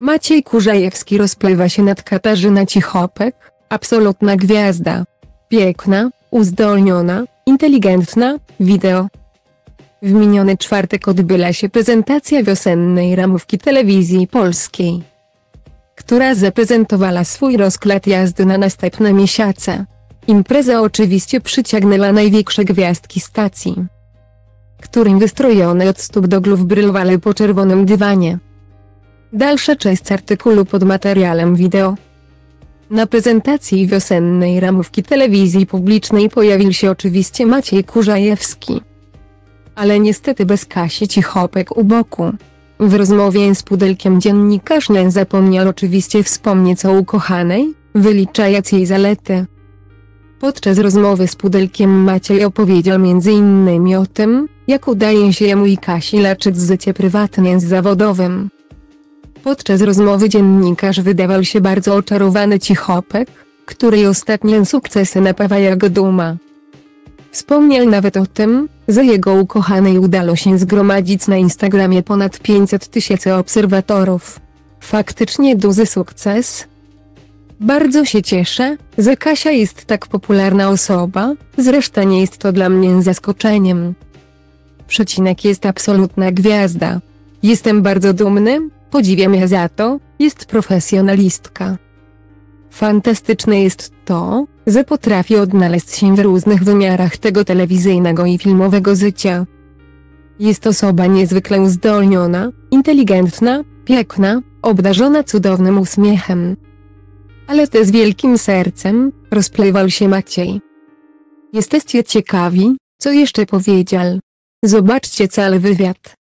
Maciej Kurzajewski rozpływa się nad Katarzyna Cichopek, absolutna gwiazda. Piękna, uzdolniona, inteligentna, wideo. W miniony czwartek odbyła się prezentacja wiosennej ramówki telewizji polskiej, która zaprezentowała swój rozkład jazdy na następne miesiące. Impreza oczywiście przyciągnęła największe gwiazdki stacji, którym wystrojone od stóp do głów brylowały po czerwonym dywanie. Dalsza część artykułu pod materiałem wideo. Na prezentacji wiosennej ramówki telewizji publicznej pojawił się oczywiście Maciej Kurzajewski, ale niestety bez Kasi Cichopek u boku. W rozmowie z Pudelkiem dziennikarz nie zapomniał oczywiście wspomnieć o ukochanej, wyliczając jej zalety. Podczas rozmowy z Pudelkiem Maciej opowiedział m.in. o tym, jak udaje się jemu i Kasi leczyć życie prywatne z zawodowym. Podczas rozmowy dziennikarz wydawał się bardzo oczarowany Cichopek, której ostatnie sukcesy napawają go duma. Wspomniał nawet o tym, że jego ukochanej udało się zgromadzić na Instagramie ponad 500 000 obserwatorów. Faktycznie duży sukces. Bardzo się cieszę, że Kasia jest tak popularna osoba, zresztą nie jest to dla mnie zaskoczeniem. Przecinek jest absolutna gwiazda. Jestem bardzo dumny, podziwiam ją za to, jest profesjonalistka. Fantastyczne jest to, że potrafi odnaleźć się w różnych wymiarach tego telewizyjnego i filmowego życia. Jest osoba niezwykle uzdolniona, inteligentna, piękna, obdarzona cudownym uśmiechem. Ale też z wielkim sercem, rozpływał się Maciej. Jesteście ciekawi, co jeszcze powiedział? Zobaczcie cały wywiad.